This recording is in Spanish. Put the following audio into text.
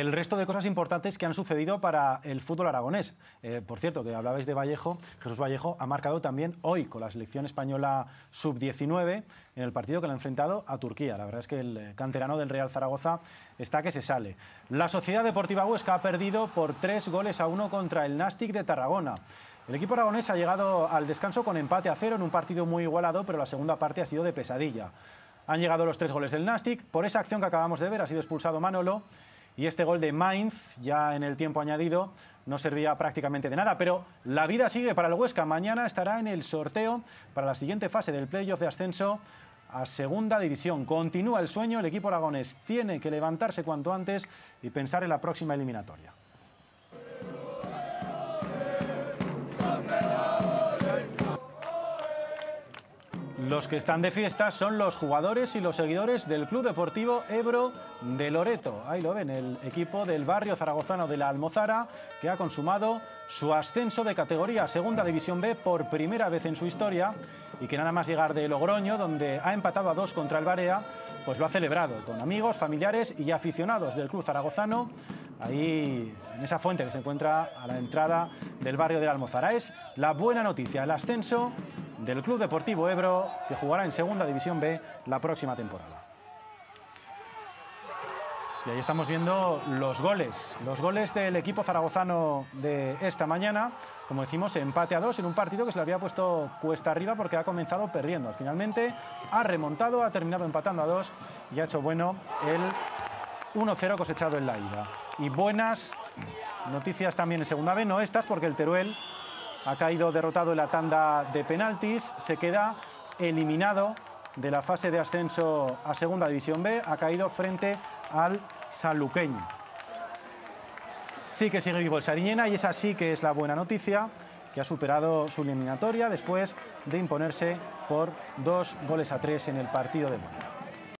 el resto de cosas importantes que han sucedido para el fútbol aragonés. Por cierto, que hablabais de Vallejo, Jesús Vallejo ha marcado también hoy con la selección española sub-19 en el partido que le ha enfrentado a Turquía. La verdad es que el canterano del Real Zaragoza está que se sale. La Sociedad Deportiva Huesca ha perdido por 3-1 contra el Nastic de Tarragona. El equipo aragonés ha llegado al descanso con empate a 0 en un partido muy igualado, pero la segunda parte ha sido de pesadilla. Han llegado los 3 goles del Nastic. Por esa acción que acabamos de ver ha sido expulsado Manolo. Y este gol de Mainz, ya en el tiempo añadido, no servía prácticamente de nada. Pero la vida sigue para el Huesca. Mañana estará en el sorteo para la siguiente fase del playoff de ascenso a Segunda División. Continúa el sueño. El equipo aragonés tiene que levantarse cuanto antes y pensar en la próxima eliminatoria. Los que están de fiesta son los jugadores y los seguidores del Club Deportivo Ebro de Loreto. Ahí lo ven, el equipo del barrio zaragozano de la Almozara, que ha consumado su ascenso de categoría a Segunda División B por primera vez en su historia, y que nada más llegar de Logroño, donde ha empatado a 2 contra el Barea, pues lo ha celebrado con amigos, familiares y aficionados del club zaragozano, ahí en esa fuente que se encuentra a la entrada del barrio de la Almozara. Es la buena noticia, el ascenso del Club Deportivo Ebro, que jugará en Segunda División B la próxima temporada. Y ahí estamos viendo los goles del equipo zaragozano de esta mañana. Como decimos, empate a 2 en un partido que se le había puesto cuesta arriba porque ha comenzado perdiendo. Finalmente ha remontado, ha terminado empatando a 2 y ha hecho bueno el 1-0 cosechado en la ida. Y buenas noticias también en Segunda B, no estas, porque el Teruel ha caído derrotado en la tanda de penaltis, se queda eliminado de la fase de ascenso a Segunda División B, ha caído frente al Sanluqueño. Sí que sigue vivo el Sariñena y esa sí que es la buena noticia, que ha superado su eliminatoria después de imponerse por 2-3 en el partido de vuelta.